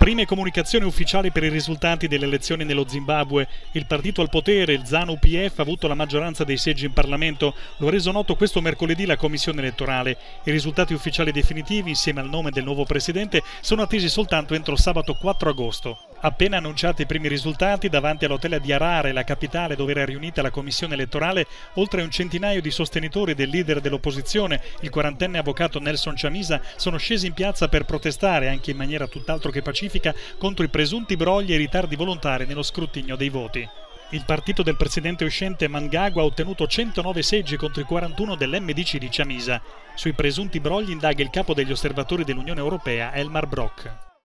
Prime comunicazioni ufficiali per i risultati delle elezioni nello Zimbabwe. Il partito al potere, il ZANU-PF, ha avuto la maggioranza dei seggi in Parlamento. Lo ha reso noto questo mercoledì la Commissione elettorale. I risultati ufficiali definitivi, insieme al nome del nuovo presidente, sono attesi soltanto entro sabato 4 agosto. Appena annunciati i primi risultati, davanti all'hotel di Harare, la capitale dove era riunita la commissione elettorale, oltre un centinaio di sostenitori del leader dell'opposizione, il quarantenne avvocato Nelson Chamisa, sono scesi in piazza per protestare, anche in maniera tutt'altro che pacifica, contro i presunti brogli e ritardi volontari nello scrutinio dei voti. Il partito del presidente uscente Mnangagwa ha ottenuto 109 seggi contro i 41 dell'MDC di Chamisa. Sui presunti brogli indaga il capo degli osservatori dell'Unione Europea, Elmar Brock.